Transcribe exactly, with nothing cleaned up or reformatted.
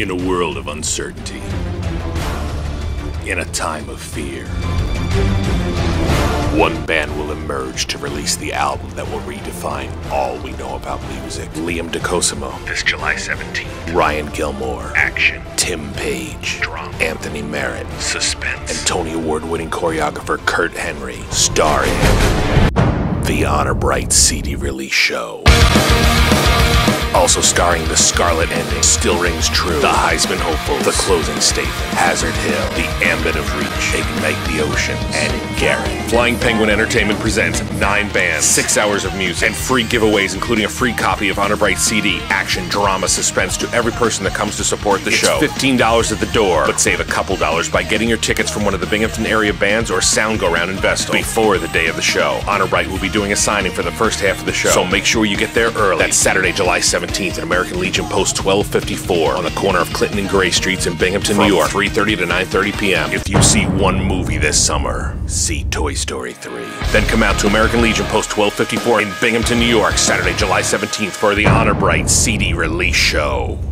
In a world of uncertainty, in a time of fear, one band will emerge to release the album that will redefine all we know about music. Liam DeCosimo. This July seventeenth. Ryan Gilmore. Action. Tim Page. Drama. Anthony Merritt. Suspense. And Tony Award-winning choreographer Kurt Henry. Starring the Honor Bright C D release show. Also starring The Scarlet Ending, Still Rings True, The Heisman Hopefuls, The Closing Statement, Hazard Hill, The Ambit Of Reach, Ignite The Oceans, and Garrett. Flying Penguin Entertainment presents nine bands, six hours of music, and free giveaways, including a free copy of Honor Bright C D, action, drama, suspense to every person that comes to support the show. It's fifteen dollars at the door, but save a couple dollars by getting your tickets from one of the Binghamton area bands or SoundGoRound in Vestal before the day of the show. Honor Bright will be doing a signing for the first half of the show, so make sure you get there early. That's Saturday, July seventeenth at American Legion Post twelve fifty-four on the corner of Clinton and Gray Streets in Binghamton, New York, three thirty to nine thirty p m If you see one movie this summer, see Toy Story three. Then come out to American Legion Post twelve fifty-four in Binghamton, New York, Saturday, July seventeenth for the Honor Bright C D release show.